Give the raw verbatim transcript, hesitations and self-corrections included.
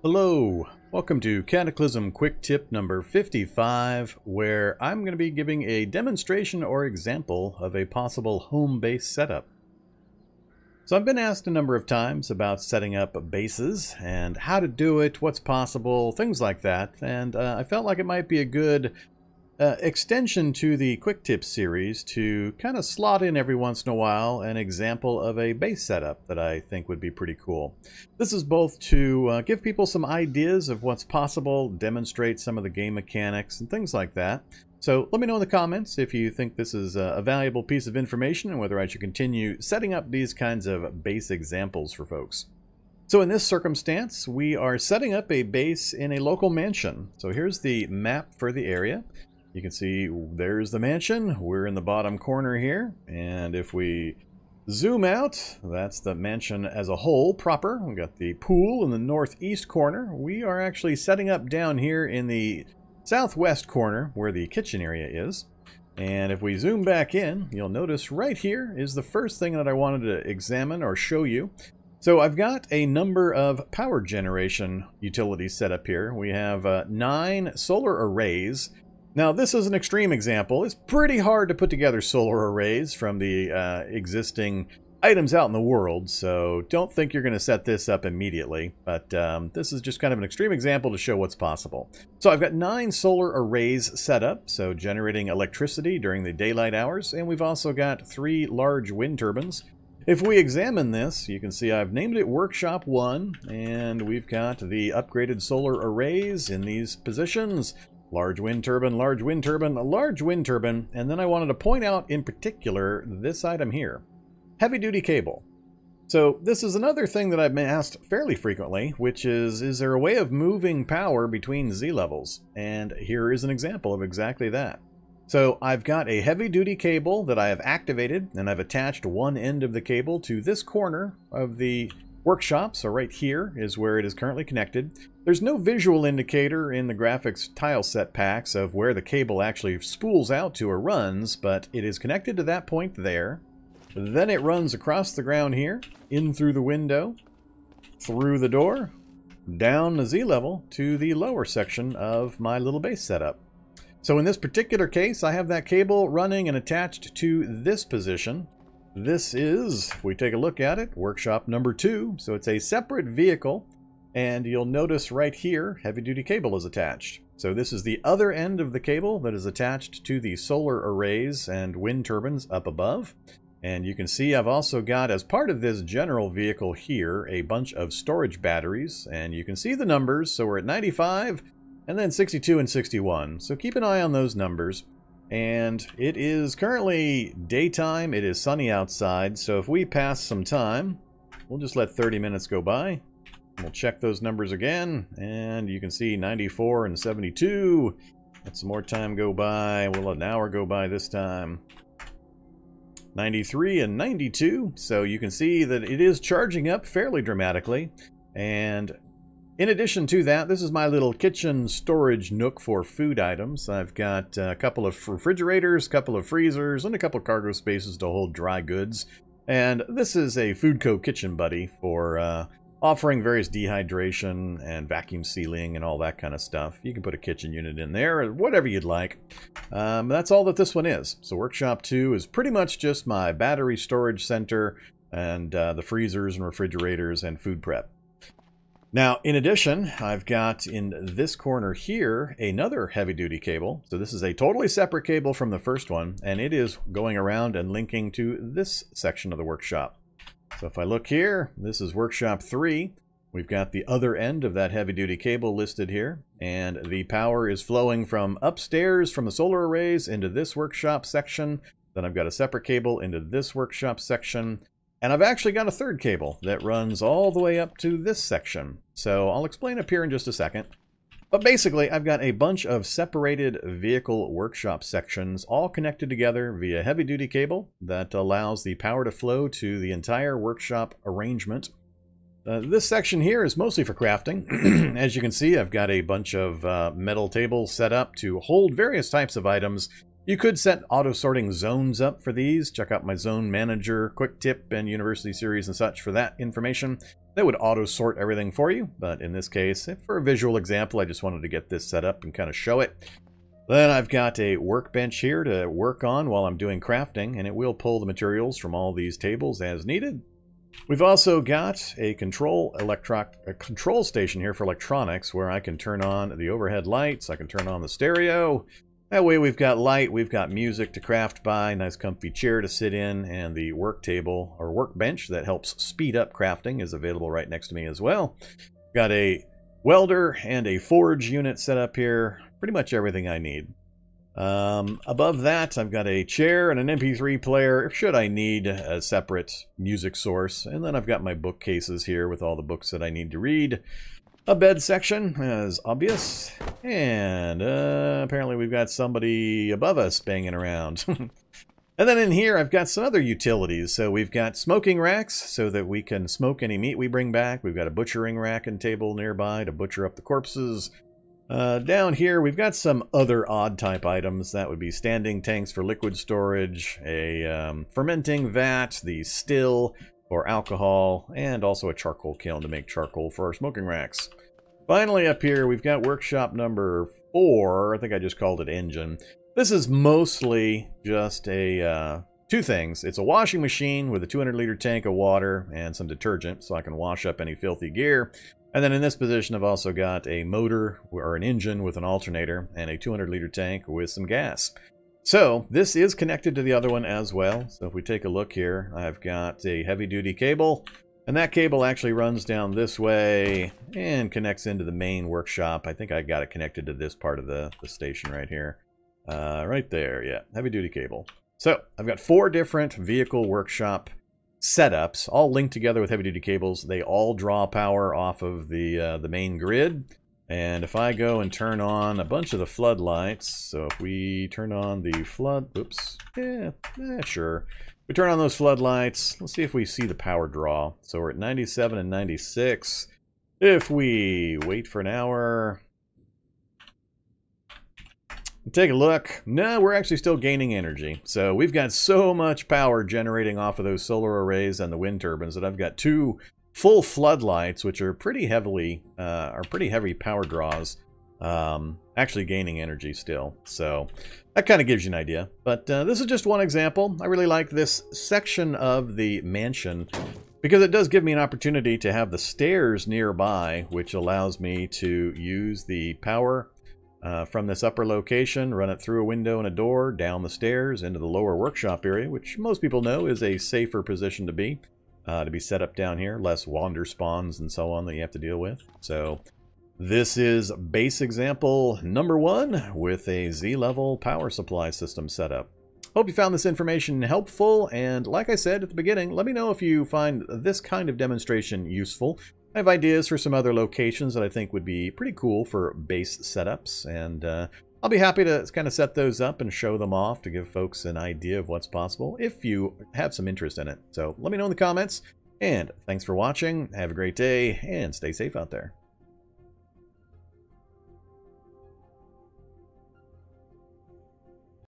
Hello, welcome to Cataclysm quick tip number fifty-five, where I'm going to be giving a demonstration or example of a possible home base setup. So I've been asked a number of times about setting up bases and how to do it, what's possible, things like that, and uh, I felt like it might be a good uh, extension to the quick tip series to kind of slot in every once in a while an example of a base setup that I think would be pretty cool. This is both to uh, give people some ideas of what's possible, demonstrate some of the game mechanics and things like that. So let me know in the comments if you think this is a valuable piece of information and whether I should continue setting up these kinds of base examples for folks. So in this circumstance, we are setting up a base in a local mansion. So here's the map for the area. You can see there's the mansion. We're in the bottom corner here. And if we zoom out, that's the mansion as a whole proper. We've got the pool in the northeast corner. We are actually setting up down here in the southwest corner where the kitchen area is, and if we zoom back in, you'll notice right here is the first thing that I wanted to examine or show you. So I've got a number of power generation utilities set up here. We have uh, nine solar arrays. Now this is an extreme example. It's pretty hard to put together solar arrays from the uh, existing items out in the world, so don't think you're going to set this up immediately, but um, this is just kind of an extreme example to show what's possible. So I've got nine solar arrays set up, so generating electricity during the daylight hours, and we've also got three large wind turbines. If we examine this, you can see I've named it Workshop one, and we've got the upgraded solar arrays in these positions. Large wind turbine, large wind turbine, a large wind turbine, and then I wanted to point out in particular this item here. Heavy-duty cable. So this is another thing that I've been asked fairly frequently, which is, is there a way of moving power between Z-levels? And here is an example of exactly that. So I've got a heavy-duty cable that I have activated, and I've attached one end of the cable to this corner of the workshop. So right here is where it is currently connected. There's no visual indicator in the graphics tile set packs of where the cable actually spools out to or runs, but it is connected to that point there. Then it runs across the ground here, in through the window, through the door, down the Z-level to the lower section of my little base setup. So in this particular case, I have that cable running and attached to this position. This is, if we take a look at it, workshop number two. So it's a separate vehicle, and you'll notice right here, heavy-duty cable is attached. So this is the other end of the cable that is attached to the solar arrays and wind turbines up above. And you can see I've also got, as part of this general vehicle here, a bunch of storage batteries. And you can see the numbers. So we're at ninety-five, and then sixty-two and sixty-one. So keep an eye on those numbers. And it is currently daytime. It is sunny outside. So if we pass some time, we'll just let thirty minutes go by. We'll check those numbers again. And you can see ninety-four and seventy-two. Let some more time go by. We'll let an hour go by this time. ninety-three and ninety-two, so you can see that it is charging up fairly dramatically. And in addition to that, this is my little kitchen storage nook for food items. I've got a couple of refrigerators, a couple of freezers, and a couple of cargo spaces to hold dry goods. And this is a Foodco kitchen buddy for uh, offering various dehydration and vacuum sealing and all that kind of stuff. You can put a kitchen unit in there or whatever you'd like. Um, that's all that this one is. So Workshop two is pretty much just my battery storage center and uh, the freezers and refrigerators and food prep. Now, in addition, I've got in this corner here another heavy-duty cable. So this is a totally separate cable from the first one, and it is going around and linking to this section of the workshop. So if I look here, this is Workshop three. We've got the other end of that heavy-duty cable listed here. And the power is flowing from upstairs from the solar arrays into this workshop section. Then I've got a separate cable into this workshop section. And I've actually got a third cable that runs all the way up to this section. So I'll explain up here in just a second. But basically, I've got a bunch of separated vehicle workshop sections all connected together via heavy-duty cable that allows the power to flow to the entire workshop arrangement. Uh, this section here is mostly for crafting. As you can see, I've got a bunch of uh, metal tables set up to hold various types of items. You could set auto-sorting zones up for these. Check out my zone manager, quick tip, and university series and such for that information. that would auto-sort everything for you, but in this case, for a visual example, I just wanted to get this set up and kind of show it. Then I've got a workbench here to work on while I'm doing crafting, and it will pull the materials from all these tables as needed. We've also got a control electro- a control station here for electronics, where I can turn on the overhead lights, I can turn on the stereo. That way we've got light, we've got music to craft by, nice comfy chair to sit in, and the work table or workbench that helps speed up crafting is available right next to me as well. Got a welder and a forge unit set up here. Pretty much everything I need. Um, above that, I've got a chair and an M P three player, should I need a separate music source. And then I've got my bookcases here with all the books that I need to read. A bed section, as obvious. And uh, apparently we've got somebody above us banging around. And then in here, I've got some other utilities. So we've got smoking racks so that we can smoke any meat we bring back. We've got a butchering rack and table nearby to butcher up the corpses. Uh, down here, we've got some other odd-type items. That would be standing tanks for liquid storage, a um, fermenting vat, the still for alcohol, and also a charcoal kiln to make charcoal for our smoking racks. Finally, up here, we've got workshop number four. I think I just called it engine. This is mostly just a uh, two things. It's a washing machine with a two hundred liter tank of water and some detergent so I can wash up any filthy gear. And then in this position, I've also got a motor or an engine with an alternator and a two hundred liter tank with some gas. So this is connected to the other one as well. So if we take a look here, I've got a heavy duty cable, and that cable actually runs down this way and connects into the main workshop. I think I got it connected to this part of the, the station right here. Uh, right there. Yeah. Heavy duty cable. So I've got four different vehicle workshop setups, all linked together with heavy-duty cables. They all draw power off of the uh, the main grid. And if I go and turn on a bunch of the floodlights, so if we turn on the flood, oops, yeah, yeah, sure. We turn on those floodlights. Let's see if we see the power draw. So we're at ninety-seven and ninety-six. If we wait for an hour, take a look. No, we're actually still gaining energy. So we've got so much power generating off of those solar arrays and the wind turbines that I've got two full floodlights, which are pretty heavily, uh, are pretty heavy power draws, um, actually gaining energy still. So that kind of gives you an idea. But uh, this is just one example. I really like this section of the mansion because it does give me an opportunity to have the stairs nearby, which allows me to use the power Uh, from this upper location, run it through a window and a door, down the stairs, into the lower workshop area, which most people know is a safer position to be, uh, to be set up down here, less wander spawns and so on that you have to deal with. So this is base example number one with a Z-Level power supply system setup. Hope you found this information helpful, and like I said at the beginning, let me know if you find this kind of demonstration useful. I have ideas for some other locations that I think would be pretty cool for base setups, and uh, I'll be happy to kind of set those up and show them off to give folks an idea of what's possible if you have some interest in it. So let me know in the comments, and thanks for watching. Have a great day, and stay safe out there.